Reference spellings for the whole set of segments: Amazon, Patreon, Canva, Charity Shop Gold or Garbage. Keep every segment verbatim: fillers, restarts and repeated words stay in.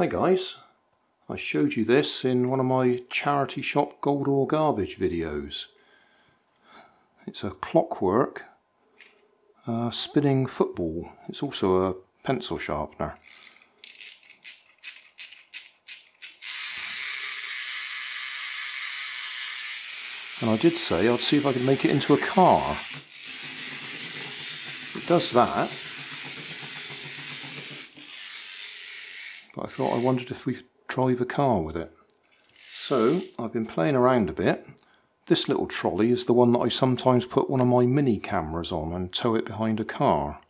Hi guys, I showed you this in one of my Charity Shop Gold or Garbage videos. It's a clockwork uh, spinning football. It's also a pencil sharpener. And I did say I'd see if I could make it into a car. It does that. But I thought I wondered if we could drive a car with it. So I've been playing around a bit. This little trolley is the one that I sometimes put one of my mini cameras on and tow it behind a car.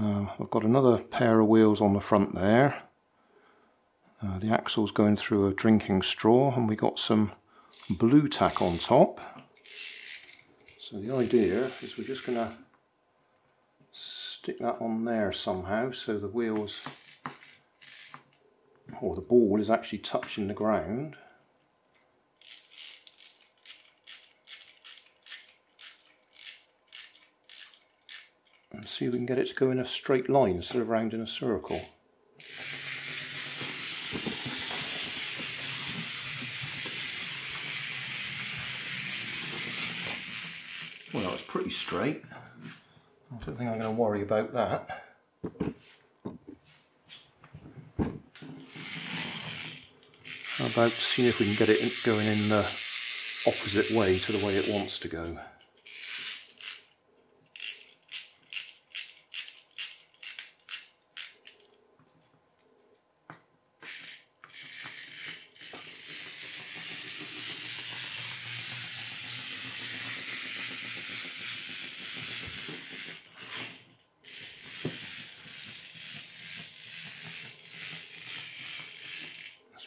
Uh, I've got another pair of wheels on the front there. Uh, the axle's going through a drinking straw, and we got some blue tack on top. So the idea is we're just going to stick that on there somehow, so the wheels or the ball is actually touching the ground. And see if we can get it to go in a straight line instead of round in a circle. Well, it's pretty straight. I don't think I'm going to worry about that. How about seeing if we can get it going in the opposite way to the way it wants to go.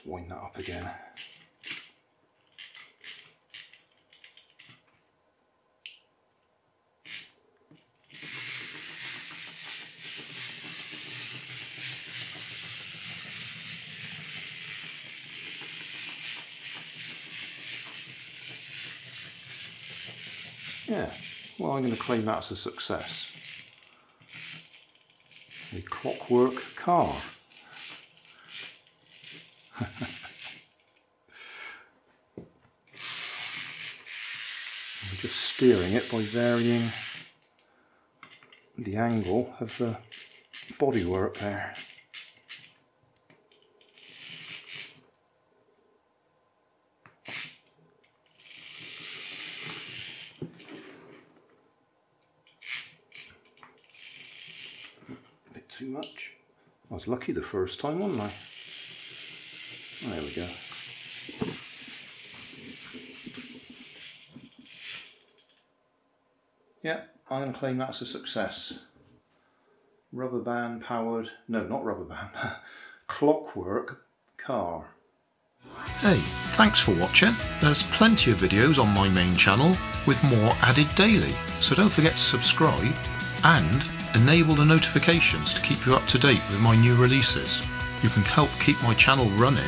Wind that up again. Yeah, well, I'm going to claim that's a success. A clockwork car. I'm just steering it by varying the angle of the bodywork there. A bit too much. I was lucky the first time, wasn't I? There we go. Yeah, I'm going to claim that's a success. Rubber band powered, no, not rubber band, clockwork car. Hey, thanks for watching. There's plenty of videos on my main channel with more added daily, so don't forget to subscribe and enable the notifications to keep you up to date with my new releases. You can help keep my channel running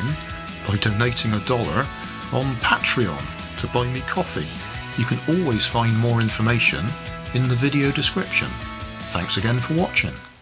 by donating a dollar on Patreon to buy me coffee. You can always find more information in the video description. Thanks again for watching.